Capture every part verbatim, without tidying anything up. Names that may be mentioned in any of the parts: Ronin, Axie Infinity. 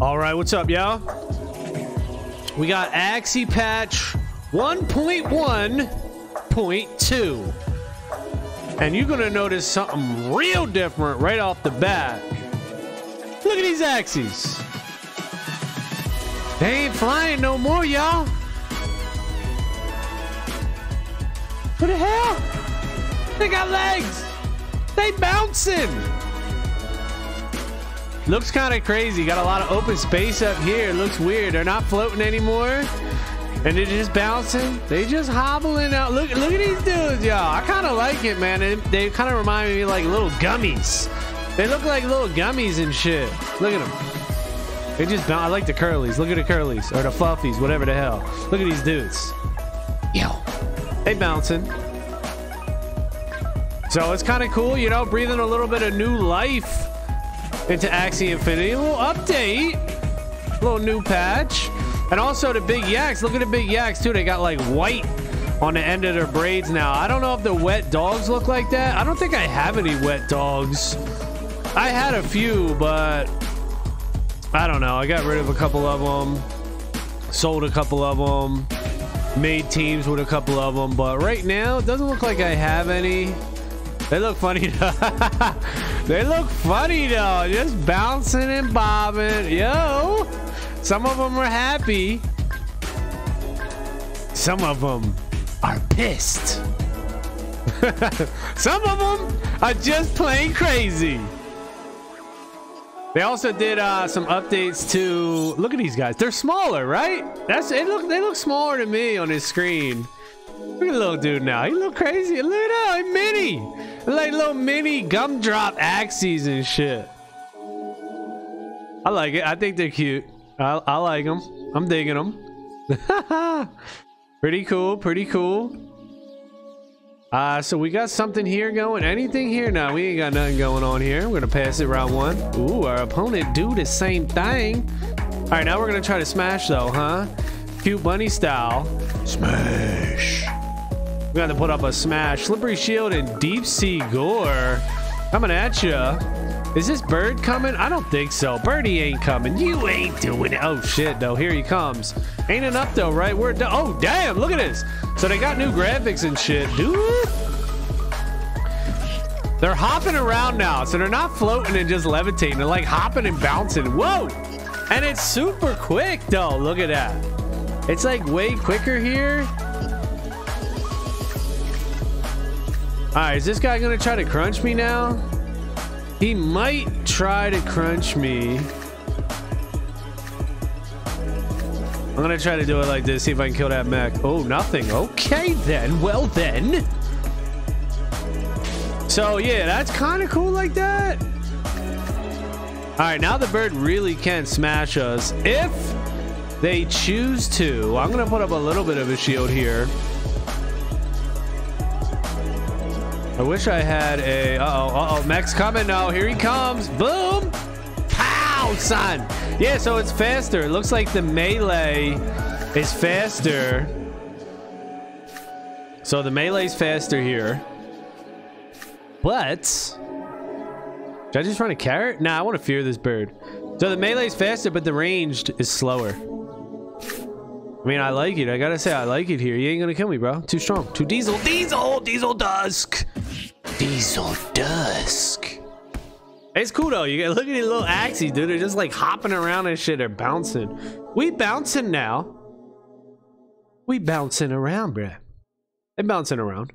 All right, what's up, y'all? We got Axie patch one point one point two. And you're gonna notice something real different right off the bat. Look at these Axies. They ain't flying no more, y'all. What the hell? They got legs. They bouncing. Looks kind of crazy. Got a lot of open space up here. Looks weird. They're not floating anymore, and they're just bouncing. They just hobbling out. Look, look at these dudes, y'all. I kind of like it, man. They, they kind of remind me of like little gummies. They look like little gummies and shit. Look at them. They just bounce. I like the curlies. Look at the curlies or the fluffies, whatever the hell. Look at these dudes. Yo, they bouncing. So it's kind of cool, you know, breathing a little bit of new life into Axie Infinity. A little update, a little new patch, and also the big yaks. Look at the big yaks too. They got like white on the end of their braids now. I don't know if the wet dogs look like that. I don't think I have any wet dogs. I had a few, but I don't know. I got rid of a couple of them, sold a couple of them, made teams with a couple of them, but right now it doesn't look like I have any. They look funny though. They look funny though. Just bouncing and bobbing. Yo, some of them are happy. Some of them are pissed. Some of them are just plain crazy. They also did uh, some updates to, look at these guys. They're smaller, right? That's it. Look, they look smaller to me on this screen. Look at the little dude now. He look crazy. Look at him, mini. Like little mini gumdrop Axies and shit. I like it. I think they're cute. I, I like them. I'm digging them. Pretty cool. Pretty cool. Uh, so we got something here going. Anything here? No, we ain't got nothing going on here. We're going to pass it round one. Ooh, our opponent do the same thing. All right, now we're going to try to smash though, huh? Cute bunny style. Smash. We got to put up a smash. Slippery shield and deep sea gore. Coming at ya. Is this bird coming? I don't think so. Birdie ain't coming. You ain't doing it. Oh shit though. Here he comes. Ain't enough though, right? We're done. Oh damn. Look at this. So they got new graphics and shit, dude. They're hopping around now. So they're not floating and just levitating. They're like hopping and bouncing. Whoa. And it's super quick though. Look at that. It's like way quicker here. All right, is this guy gonna try to crunch me now? He might try to crunch me. I'm gonna try to do it like this, see if I can kill that mech. Oh, nothing. Okay then, well then. So yeah, that's kind of cool like that. All right, now the bird really can smash us if they choose to. I'm gonna put up a little bit of a shield here. I wish I had a, uh-oh, uh-oh, mech's coming now. Here he comes, boom. Pow, son. Yeah, so it's faster. It looks like the melee is faster. So the melee's faster here. But, did I just run a carrot? Nah, I wanna fear this bird. So the melee's faster, but the ranged is slower. I mean, I like it. I gotta say, I like it here. You ain't gonna kill me, bro. Too strong. Too diesel. Diesel! Diesel Dusk! Diesel Dusk. It's cool, though. You gotta look at these little Axies, dude. They're just, like, hopping around and shit. They're bouncing. We bouncing now. We bouncing around, bro. They bouncing around.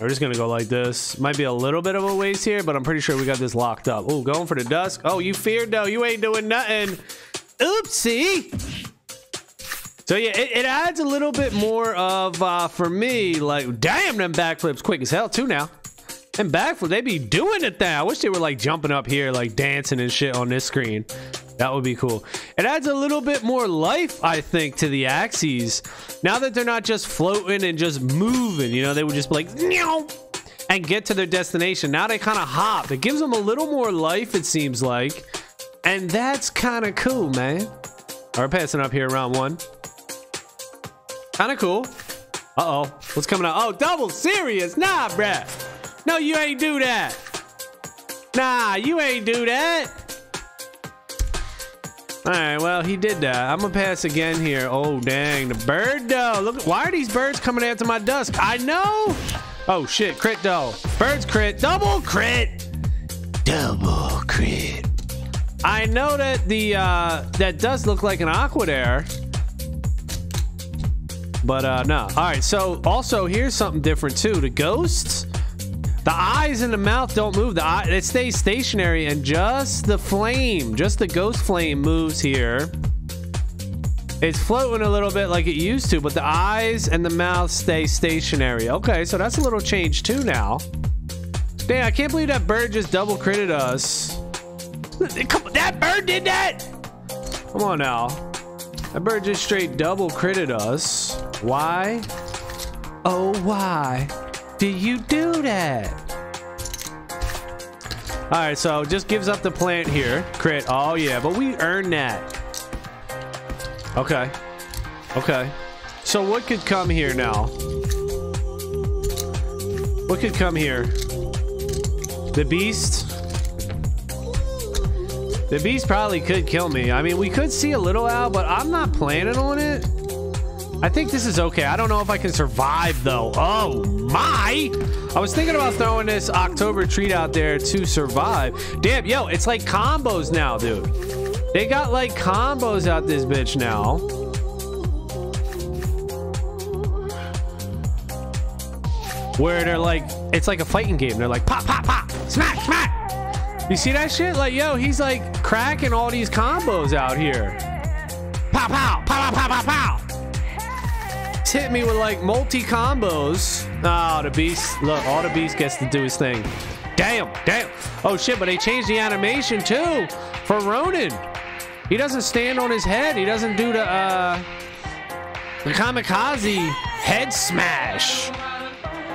We're just gonna go like this. Might be a little bit of a waste here, but I'm pretty sure we got this locked up. Oh, going for the Dusk. Oh, you feared, though. You ain't doing nothing. Oopsie. So yeah, it, it adds a little bit more of uh for me, like, damn, them backflips quick as hell too now. And backflip, they be doing it now. I wish they were like jumping up here, like dancing and shit on this screen. That would be cool. It adds a little bit more life, I think, to the Axies now that they're not just floating and just moving. You know, they would just be like meow and get to their destination. Now they kind of hop. It gives them a little more life, it seems like. And that's kind of cool, man. All right, passing up here, round one. Kind of cool. Uh-oh. What's coming out? Oh, double serious. Nah, bruh. No, you ain't do that. Nah, you ain't do that. All right, well, he did that. I'm gonna pass again here. Oh, dang, the bird though. Look, why are these birds coming after my dusk? I know. Oh shit, crit though. Birds crit, double crit, double crit. I know that the uh, that does look like an Aquadair, but uh, no. All right, so also here's something different too. The ghosts, the eyes and the mouth don't move. The eye, it stays stationary, and just the flame, just the ghost flame moves here. It's floating a little bit like it used to, but the eyes and the mouth stay stationary. Okay, so that's a little change too now. Dang, I can't believe that bird just double critted us. Come on, that bird did that? Come on now. That bird just straight double critted us. Why? Oh, why? Do you do that? All right, so just gives up the plant here. Crit. Oh, yeah, but we earned that. Okay. Okay. So what could come here now? What could come here? The beast? The beast probably could kill me. I mean, we could see a little owl, but I'm not planning on it. I think this is okay. I don't know if I can survive though. Oh my! I was thinking about throwing this October treat out there to survive. Damn, yo, it's like combos now, dude. They got like combos out this bitch now. Where they're like, it's like a fighting game. They're like pop, pop, pop, smack, smack. You see that shit? Like, yo, he's like cracking all these combos out here. Pow, pow, pow, pow, pow, pow. Hit me with like multi combos. Oh, the beast. Look, all the beast gets to do his thing. Damn, damn. Oh shit, but they changed the animation too for Ronin. He doesn't stand on his head. He doesn't do the uh the kamikaze head smash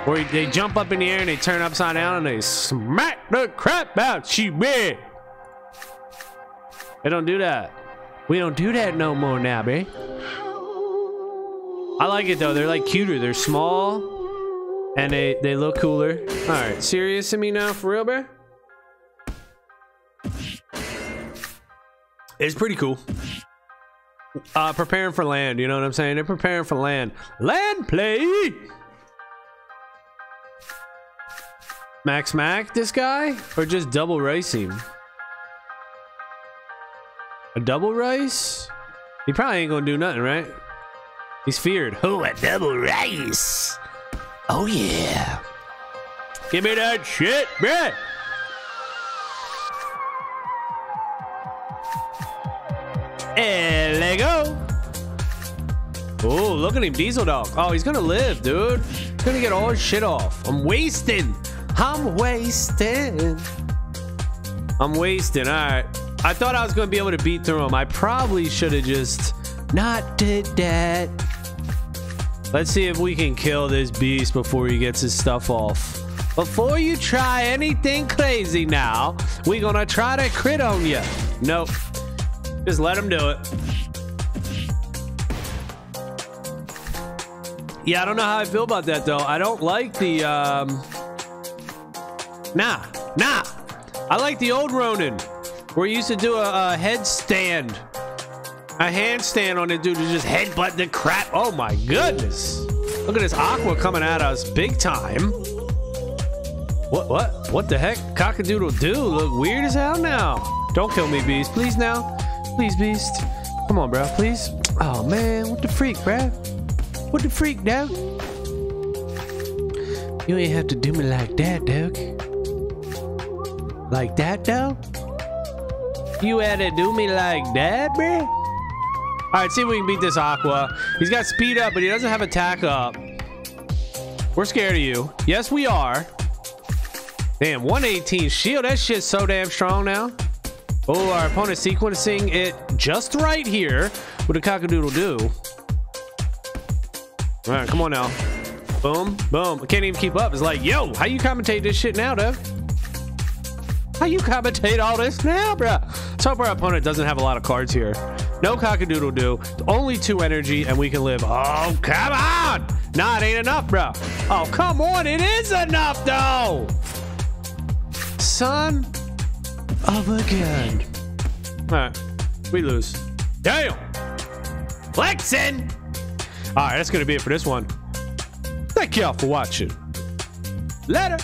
where they jump up in the air and they turn upside down and they smack the crap out you, man. They don't do that. We don't do that no more now, babe. I like it though. They're like cuter. They're small and they, they look cooler. All right. Serious to me now for real, bro? It's pretty cool. Uh, preparing for land. You know what I'm saying? They're preparing for land. Land play. Max Mac this guy or just double rice him? A double rice? He probably ain't going to do nothing, right? He's feared. Oh, a double rice. Oh, yeah. Give me that shit, bruh. And let go. Oh, look at him, Diesel Dog. Oh, he's going to live, dude. He's going to get all his shit off. I'm wasting. I'm wasting. I'm wasting. All right. I thought I was going to be able to beat through him. I probably should have just not did that. Let's see if we can kill this beast before he gets his stuff off. Before you try anything crazy now, we're gonna try to crit on you. Nope. Just let him do it. Yeah, I don't know how I feel about that, though. I don't like the... Um... Nah. Nah. I like the old Ronin, where he used to do a, a headstand. A handstand on it, dude, to just headbutt the crap. Oh my goodness. Look at this aqua coming at us big time. What, what, what the heck? Cockadoodle do look weird as hell now. Don't kill me, beast. Please now. Please, beast. Come on, bro, please. Oh man, what the freak, bro? What the freak, dog? You ain't have to do me like that, dog. Like that, dog? You had to do me like that, bro? All right, see if we can beat this Aqua. He's got speed up, but he doesn't have attack up. We're scared of you. Yes, we are. Damn, one eighteen shield. That shit's so damn strong now. Oh, our opponent sequencing it just right here with a cock-a-doodle-doo. All right, come on now. Boom, boom. I can't even keep up. It's like, yo, how you commentate this shit now, Dev? How you commentate all this now, bruh? Let's hope our opponent doesn't have a lot of cards here. No cock-a-doodle-doo. Only two energy, and we can live. Oh, come on! Nah, it ain't enough, bro. Oh, come on. It is enough, though. Son of a gun. All right. We lose. Damn. Flexing. All right. That's going to be it for this one. Thank y'all for watching. Later.